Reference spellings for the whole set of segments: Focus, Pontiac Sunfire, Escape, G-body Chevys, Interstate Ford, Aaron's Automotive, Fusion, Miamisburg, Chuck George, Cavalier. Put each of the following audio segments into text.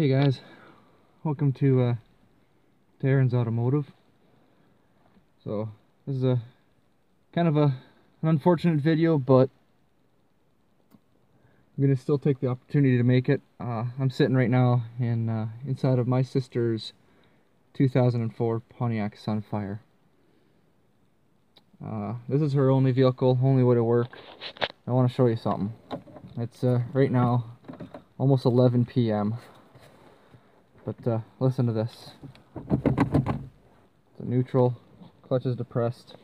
Hey guys, welcome to Aaron's Automotive. So this is a kind of an unfortunate video, but I'm gonna still take the opportunity to make it. I'm sitting right now inside of my sister's 2004 Pontiac Sunfire. This is her only vehicle, only way to work. I want to show you something. It's right now almost 11 p.m. But listen to this. It's a neutral, clutch is depressed.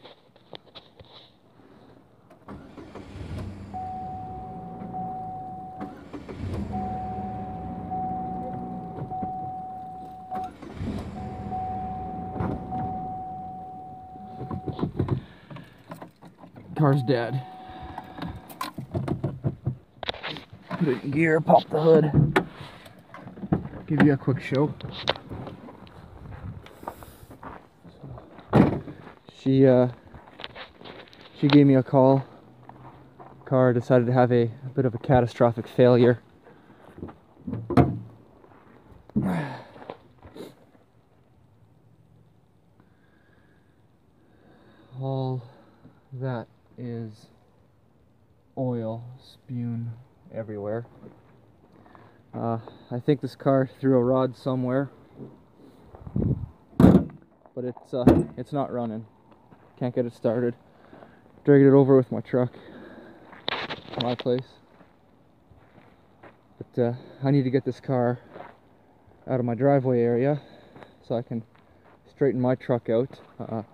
Car's dead. Put it in gear, pop the hood. Give you a quick show. She gave me a call. Car decided to have a bit of a catastrophic failure. All that is oil spewing everywhere. I think this car threw a rod somewhere, but it's not running. Can't get it started. Dragged it over with my truck to my place. But I need to get this car out of my driveway area so I can straighten my truck out. I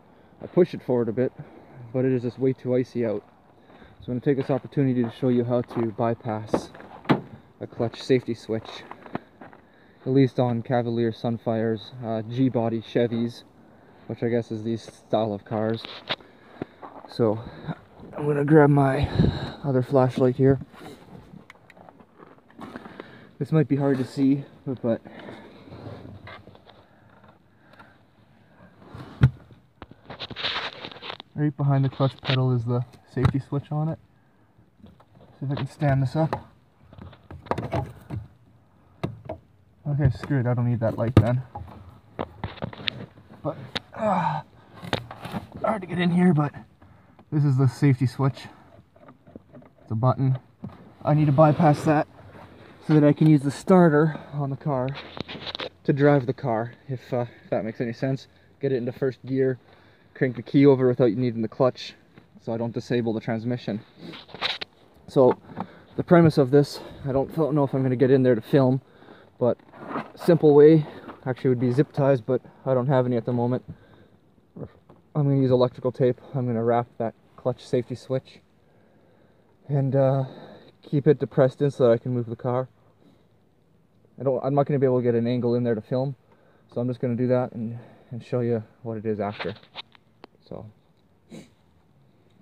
push it forward a bit, but it is just way too icy out. So I'm going to take this opportunity to show you how to bypass a clutch safety switch, at least on Cavalier Sunfires, G-body Chevys, which I guess is these style of cars. So I'm gonna grab my other flashlight here. This might be hard to see, but right behind the clutch pedal is the safety switch on it. See if I can stand this up. Okay, screw it, I don't need that light then. But, hard to get in here, but this is the safety switch. It's a button. I need to bypass that so that I can use the starter on the car to drive the car, if that makes any sense. Get it into first gear, crank the key over without needing the clutch so I don't disable the transmission. So, the premise of this, I don't know if I'm going to get in there to film, but simple way actually would be zip ties, but I don't have any at the moment. I'm going to use electrical tape. I'm going to wrap that clutch safety switch and keep it depressed in so that I can move the car. I'm not going to be able to get an angle in there to film, so I'm just going to do that and show you what it is after. So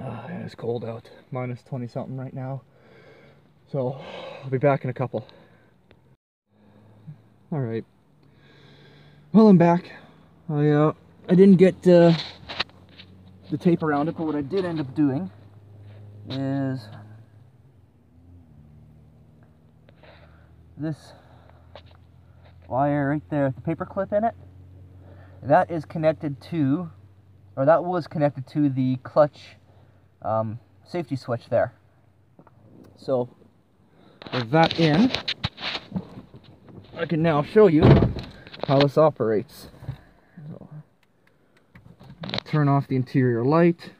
it's cold out, minus 20 something right now. So I'll be back in a couple. Alright, well I'm back. I didn't get the tape around it, but what I did end up doing is this wire right there with the paper clip in it, that is connected to, or that was connected to the clutch safety switch there. So with that in, I can now show you how this operates. So, turn off the interior light.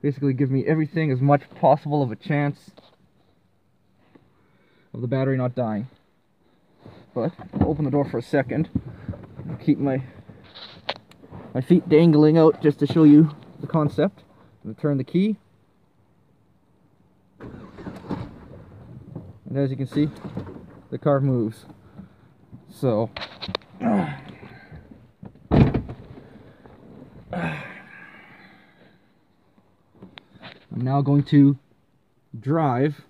Basically give me everything, as much possible of a chance of the battery not dying. But I'll open the door for a second. I'll keep my feet dangling out just to show you the concept. I'm gonna turn the key. And as you can see, the car moves. So I'm now going to drive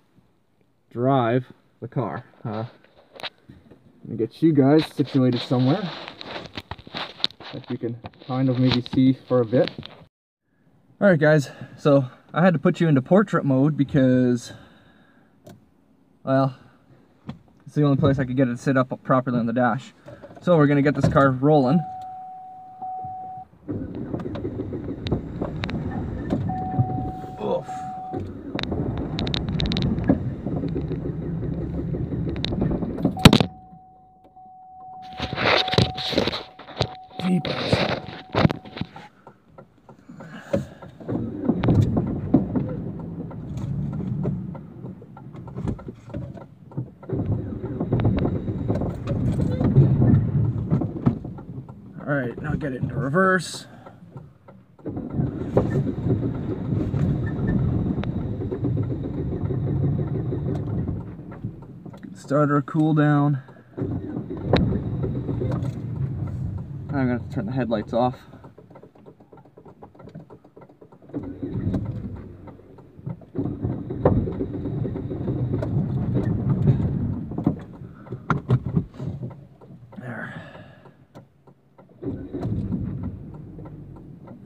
the car. Let me get you guys situated somewhere that you can kind of maybe see for a bit. Alright guys, so I had to put you into portrait mode because, well, It's the only place I could get it to sit up properly on the dash. So we're gonna get this car rolling. Oof. All right, now get it into reverse. Starter cool down. I'm gonna have to turn the headlights off.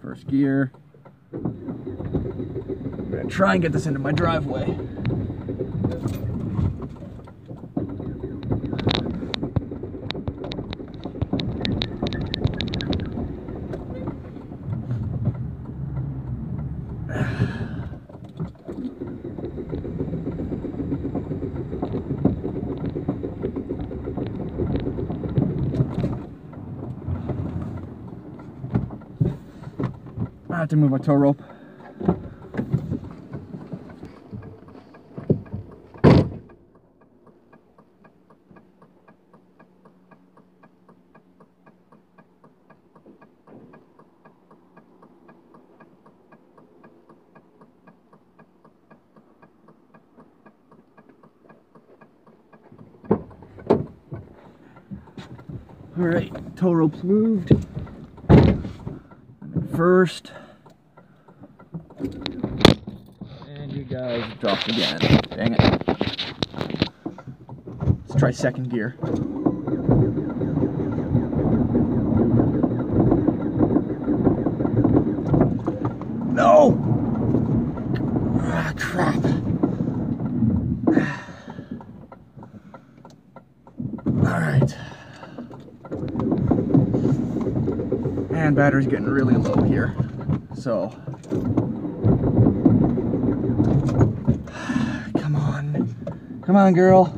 First gear. I'm gonna try and get this into my driveway. I have to move my tow rope. All right, tow rope's moved. First. And you guys dropped again. Dang it. Let's try second gear. No! Ah, crap. Alright. And battery's getting really low here. So come on. Come on, girl.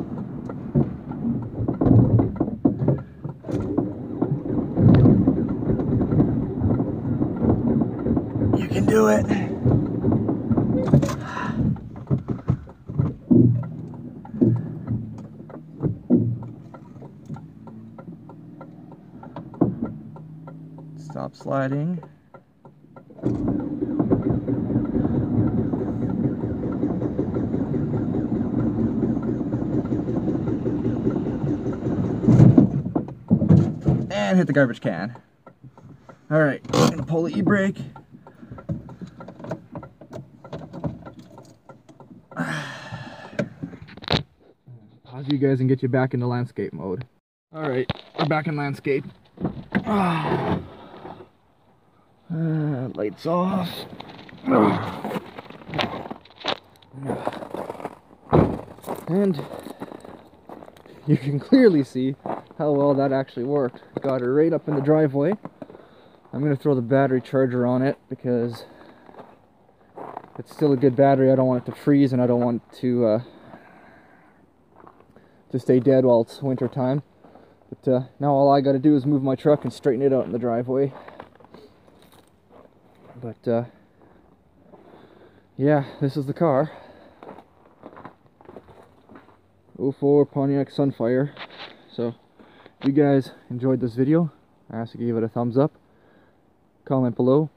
You can do it. Stop sliding. And hit the garbage can. All right, I'm gonna pull the e-brake. Pause you guys and get you back into landscape mode. All right, we're back in landscape. Lights off. And you can clearly see how well that actually worked. Got her right up in the driveway. I'm gonna throw the battery charger on it because it's still a good battery. I don't want it to freeze and I don't want it to stay dead while it's winter time. But now all I gotta do is move my truck and straighten it out in the driveway. But yeah, this is the car. 04 Pontiac Sunfire. So if you guys enjoyed this video, I ask that you give it a thumbs up, comment below.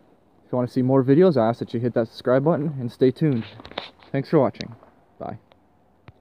If you want to see more videos, I ask that you hit that subscribe button and stay tuned. Thanks for watching. Bye.